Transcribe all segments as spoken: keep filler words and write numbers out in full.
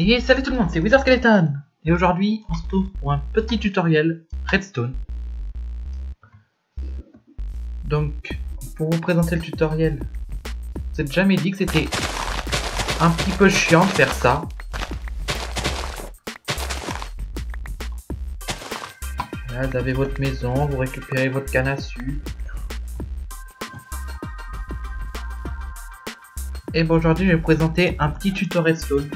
Et salut tout le monde, c'est Wizard Skeleton. Et aujourd'hui, on se retrouve pour un petit tutoriel Redstone. Donc, pour vous présenter le tutoriel, vous êtes jamais dit que c'était un petit peu chiant de faire ça. Là, vous avez votre maison, vous récupérez votre canne à sucre. Et bon, aujourd'hui, je vais vous présenter un petit tuto Redstone.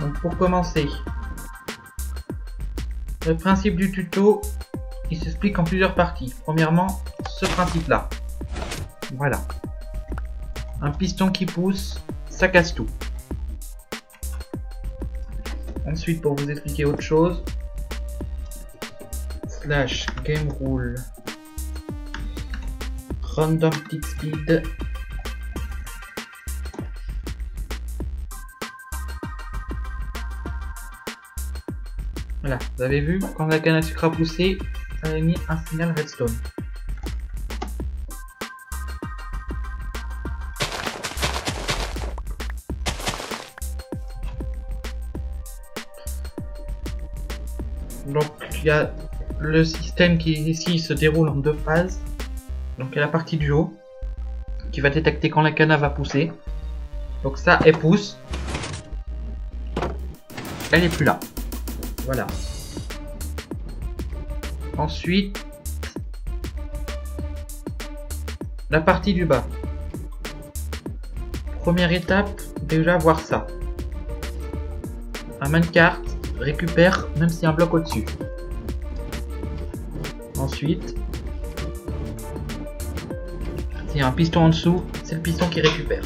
Donc pour commencer, le principe du tuto, il s'explique en plusieurs parties. Premièrement, ce principe-là. Voilà. Un piston qui pousse, ça casse tout. Ensuite, pour vous expliquer autre chose, slash game rule random tick speed. Voilà, vous avez vu, quand la canne à sucre a poussé, ça a mis un signal redstone. Donc il y a le système qui ici se déroule en deux phases. Donc il y a la partie du haut qui va détecter quand la canne va pousser. Donc ça, elle pousse. Elle n'est plus là. Voilà. Ensuite, la partie du bas. Première étape, déjà voir ça. Un minecart récupère même s'il y a un bloc au-dessus. Ensuite, s'il y a un piston en dessous, c'est le piston qui récupère.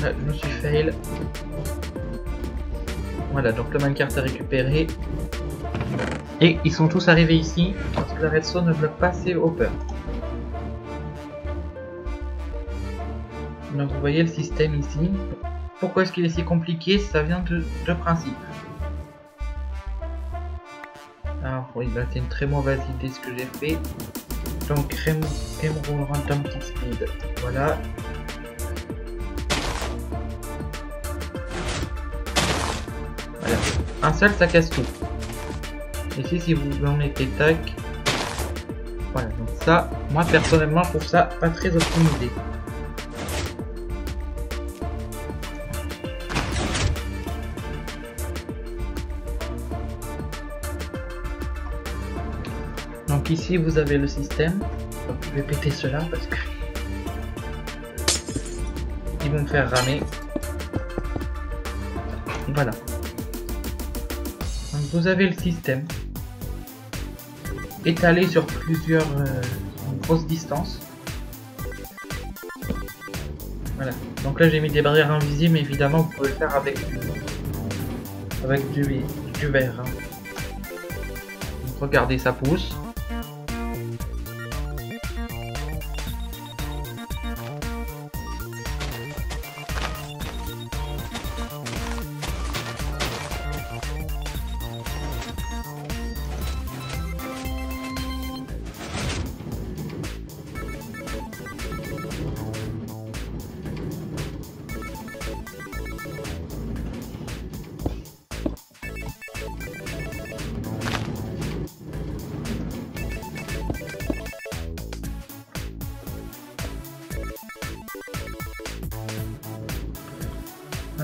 Là, je me suis fail. Voilà, donc le minecart est récupéré. Et ils sont tous arrivés ici parce que la redstone ne bloque pas ses hoppers. Donc vous voyez le système ici. Pourquoi est-ce qu'il est si compliqué? Ça vient de deux principes. Alors oui, là c'est une très mauvaise idée ce que j'ai fait. Donc remove random tick speed. Voilà. Voilà. Un seul, ça casse tout. Ici, si vous en mettez tac. Voilà. Donc ça, moi personnellement, je trouve ça pas très optimisé. Donc ici vous avez le système. Donc, je vais péter cela parce que ils vont me faire ramer. Voilà. Donc vous avez le système étalé sur plusieurs euh, grosses distances. Voilà. Donc là j'ai mis des barrières invisibles, mais évidemment vous pouvez le faire avec du, avec du, du verre. Hein. Donc, regardez, ça pousse.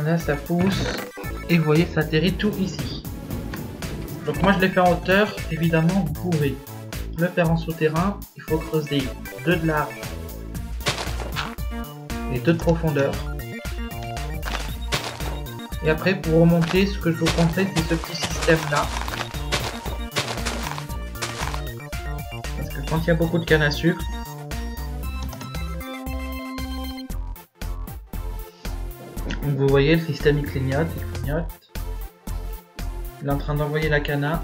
Là ça pousse et vous voyez ça atterrit tout ici. Donc moi je l'ai fait en hauteur, évidemment vous pouvez le faire en souterrain, il faut creuser deux de large et deux de profondeur. Et après pour remonter, ce que je vous conseille c'est ce petit système là. Parce que quand il y a beaucoup de canne à sucre, donc vous voyez le système il clignote, il clignote. Il est en train d'envoyer la canne à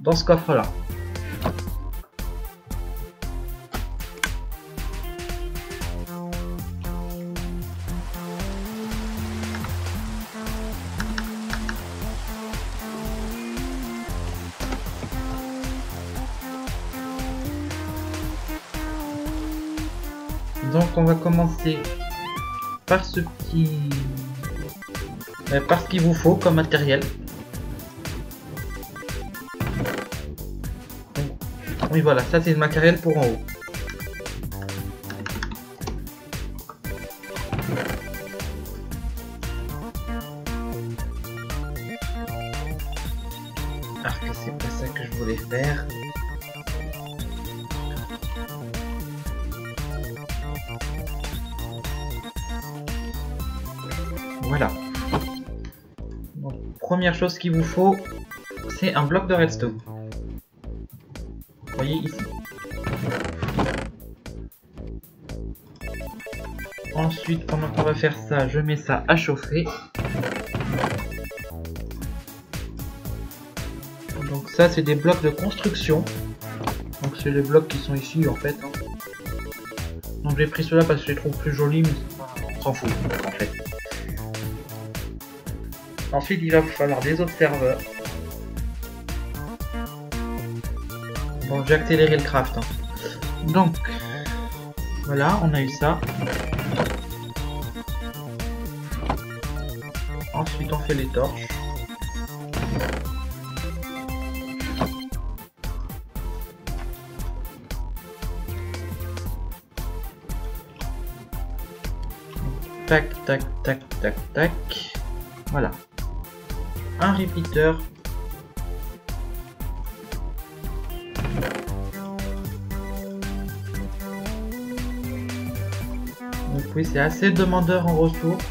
dans ce coffre là. Donc on va commencer par ce petit... Euh, par ce qu'il vous faut comme matériel. Oui voilà, ça c'est le matériel pour en haut. Arc, c'est pas ça que je voulais faire. Voilà. Donc, première chose qu'il vous faut, c'est un bloc de redstone. Voyez ici. Ensuite, pendant qu'on va faire ça, je mets ça à chauffer. Donc ça, c'est des blocs de construction. Donc c'est les blocs qui sont ici en fait. Hein. Donc j'ai pris cela parce que je les trouve plus jolis, mais on s'en fout en fait. Ensuite, il va vous falloir des observeurs. Bon, j'ai accéléré le craft. Hein. Donc, voilà, on a eu ça. Ensuite, on fait les torches. Tac, tac, tac, tac, tac. Voilà. Un repeater. Oui, c'est assez demandeur en ressources.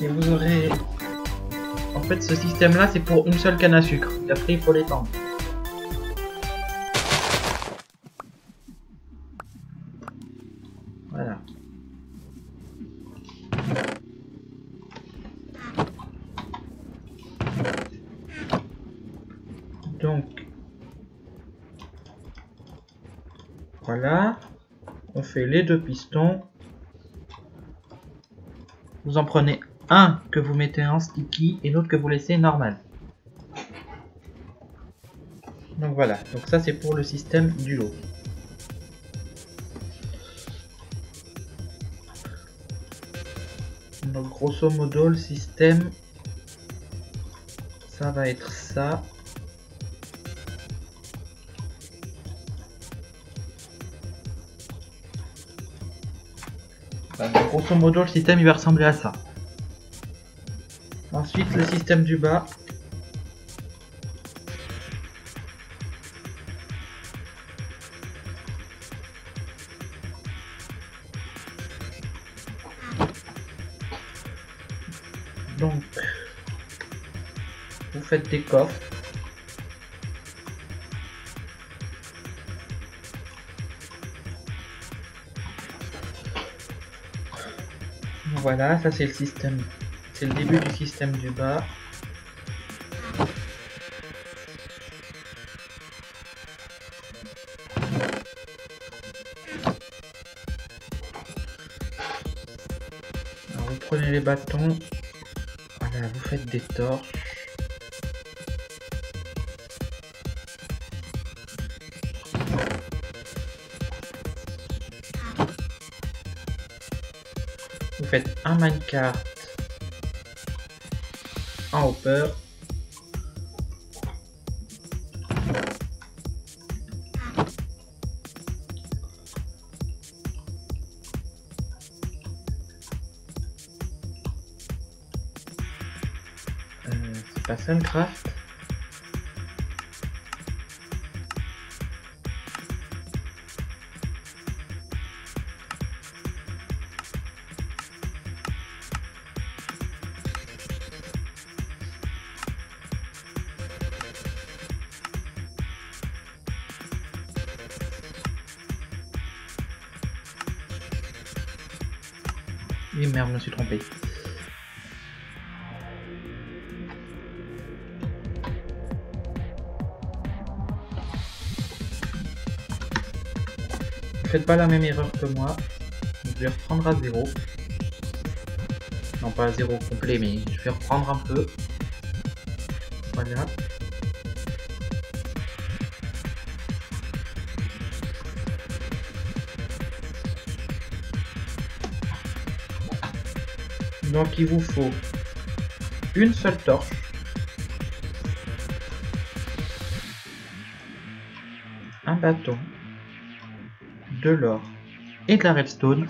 Et vous aurez... En fait, ce système-là, c'est pour une seule canne à sucre. Et après, il faut l'étendre. Voilà. Donc... Voilà. On fait les deux pistons. Vous en prenez un que vous mettez en sticky et l'autre que vous laissez normal. Donc voilà, donc ça c'est pour le système du lot. Donc grosso modo le système, ça va être ça. Grosso modo, le système il va ressembler à ça. Ensuite, le système du bas. Donc, vous faites des coffres. Voilà, ça c'est le système, c'est le début du système du bas. Alors vous prenez les bâtons, voilà, vous faites des torches. Vous faites un minecart, un hopper, euh, c'est pas ça le craft. Et merde, je me suis trompé. Ne faites pas la même erreur que moi. Je vais reprendre à zéro. Non, pas à zéro complet, mais je vais reprendre un peu. Voilà. Donc il vous faut une seule torche. Un bâton. De l'or. Et de la redstone.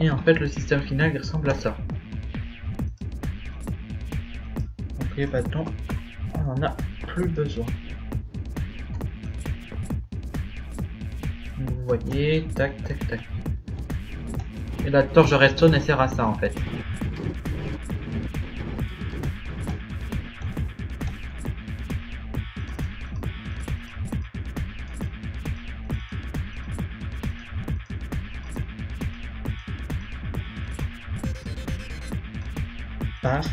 Et en fait le système final il ressemble à ça. Donc les bâtons, on en a plus besoin. Vous voyez, tac tac tac. Et la torche de redstone elle sert à ça en fait. Paf.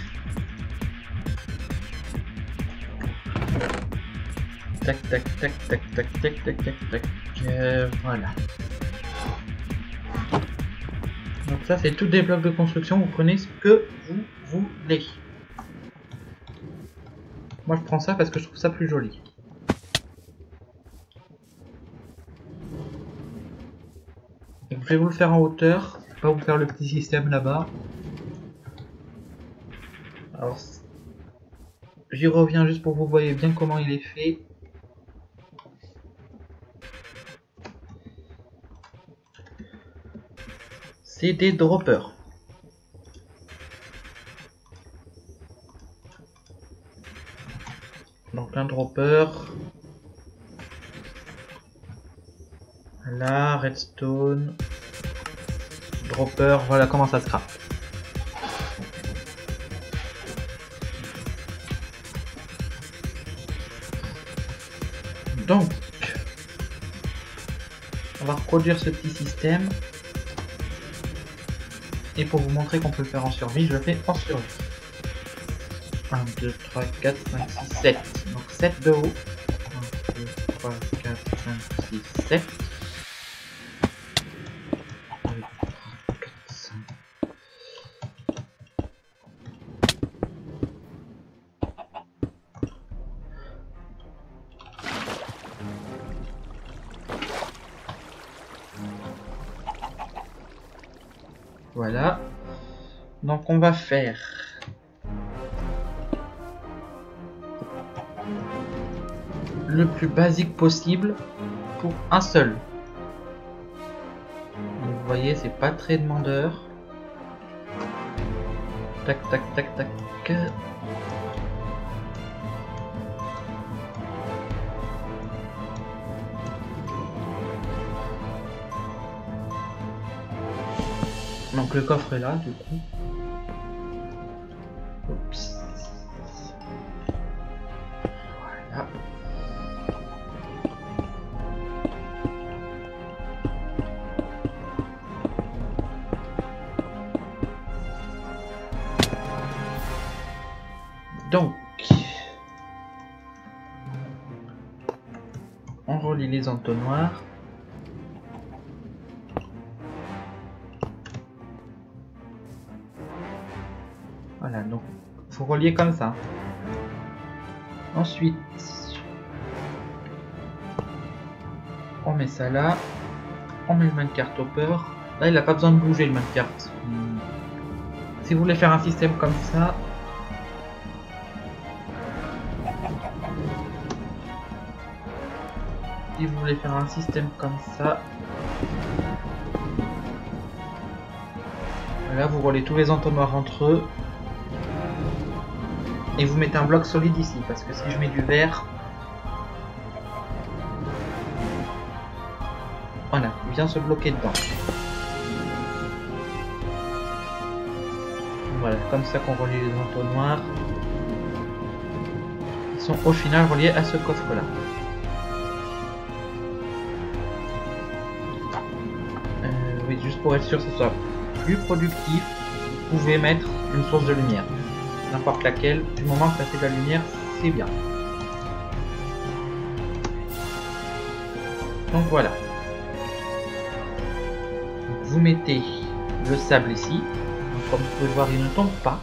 Tac tac tac tac tac tac tac tac tac. Euh, voilà. Donc ça c'est tous des blocs de construction, vous prenez ce que vous voulez. Moi je prends ça parce que je trouve ça plus joli. Donc, je vais vous le faire en hauteur, je vais pas vous faire le petit système là-bas. Alors, j'y reviens juste pour que vous voyez bien comment il est fait. C'est des droppers. Donc un dropper. Voilà, redstone. Dropper, voilà comment ça se crafte. Donc, on va reproduire ce petit système. Et pour vous montrer qu'on peut le faire en survie, je le fais en survie. un, deux, trois, quatre, cinq, six, sept. Donc sept de haut. un, deux, trois, quatre, cinq, six, sept. un, deux, trois, quatre, cinq. Voilà, donc on va faire le plus basique possible pour un seul. Donc vous voyez, c'est pas très demandeur. Tac, tac, tac, tac. Donc le coffre est là du coup. Oups. Voilà. Donc on relie les entonnoirs. Voilà, donc il faut relier comme ça. Ensuite, on met ça là. On met le minecart hopper. Là, il n'a pas besoin de bouger le minecart. Si vous voulez faire un système comme ça, si vous voulez faire un système comme ça, là, vous reliez tous les entonnoirs entre eux. Et vous mettez un bloc solide ici, parce que si je mets du verre, voilà, il vient se bloquer dedans. Voilà, comme ça qu'on relie les entonnoirs. Ils sont au final reliés à ce coffre-là. Euh, oui, juste pour être sûr que ce soit plus productif, vous pouvez mettre une source de lumière. N'importe laquelle, du moment que ça fait de la lumière, c'est bien. Donc voilà. Vous mettez le sable ici. Donc, comme vous pouvez le voir, il ne tombe pas.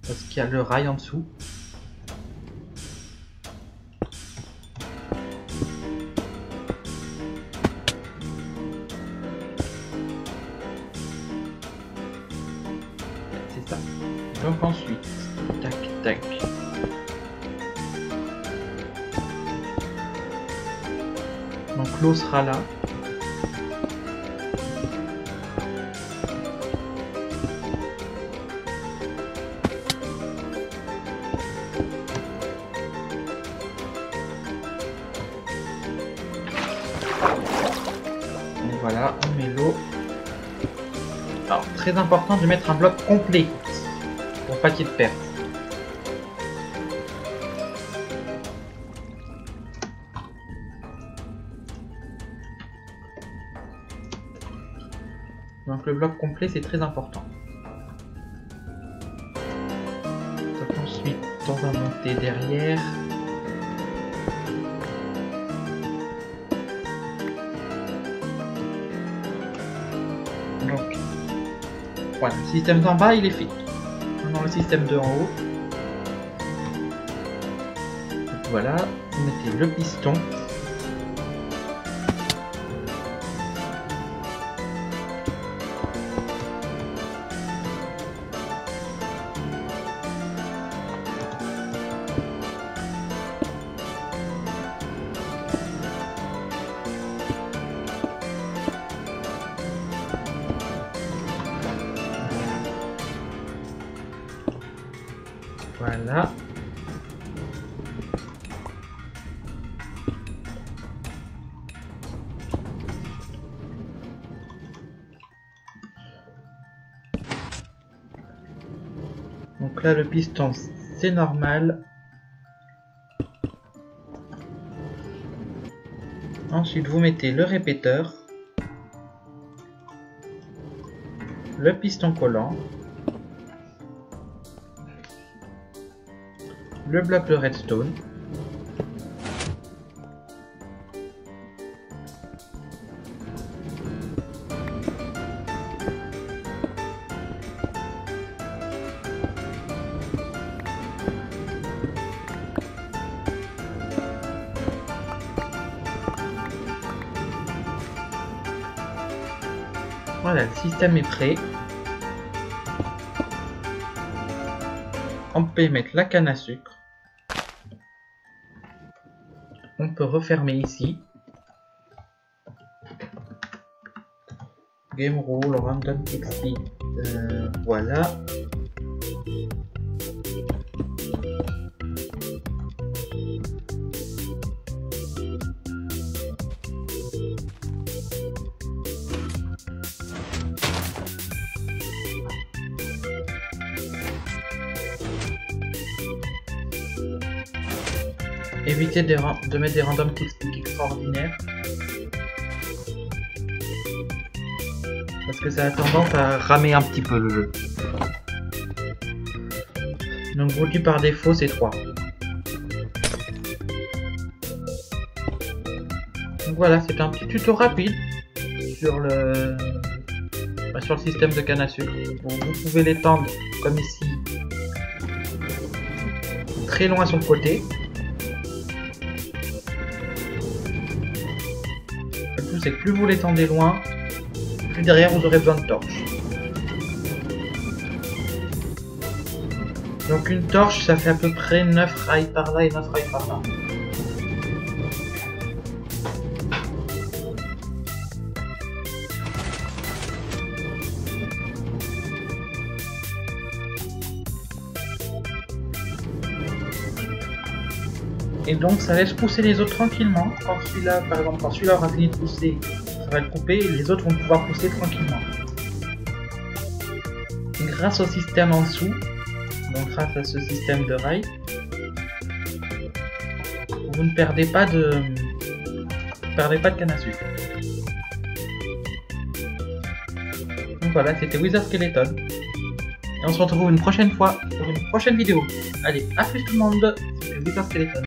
Parce qu'il y a le rail en dessous. Donc ensuite, tac, tac. Donc l'eau sera là. Voilà, on met l'eau. Alors, très important de mettre un bloc complet pour pas qu'il y ait de perte. Donc le bloc complet, c'est très important. Donc, ensuite, on va monter derrière. Voilà, le système d'en bas il est fait. Dans le système de en haut. Donc voilà, vous mettez le piston. Voilà. Donc là, le piston, c'est normal. Ensuite, vous mettez le répéteur, le piston collant, le bloc de redstone, voilà, le système est prêt. On peut y mettre la canne à sucre. On peut refermer ici. Game rule, random exit. Euh, voilà. Évitez de, de mettre des randoms qui extraordinaires. Parce que ça a tendance à ramer un petit peu le jeu. Donc voulu par défaut c'est trois. Donc voilà, c'est un petit tuto rapide sur le, bah, sur le système de canne à sucre. Bon, vous pouvez l'étendre comme ici, très loin à son côté. C'est que plus vous l'étendez loin, plus derrière vous aurez besoin de torches. Donc une torche, ça fait à peu près neuf rails par là et neuf rails par là. Et donc ça laisse pousser les autres tranquillement. Quand celui-là, par exemple, quand celui-là aura fini de pousser, ça va le couper et les autres vont pouvoir pousser tranquillement. Grâce au système en dessous, donc grâce à ce système de rail, vous ne perdez pas de, vous ne perdez pas de canne à sucre. Donc voilà, c'était Wizard Skeleton. Et on se retrouve une prochaine fois pour une prochaine vidéo. Allez, à plus tout le monde, c'était Wither Skeleton.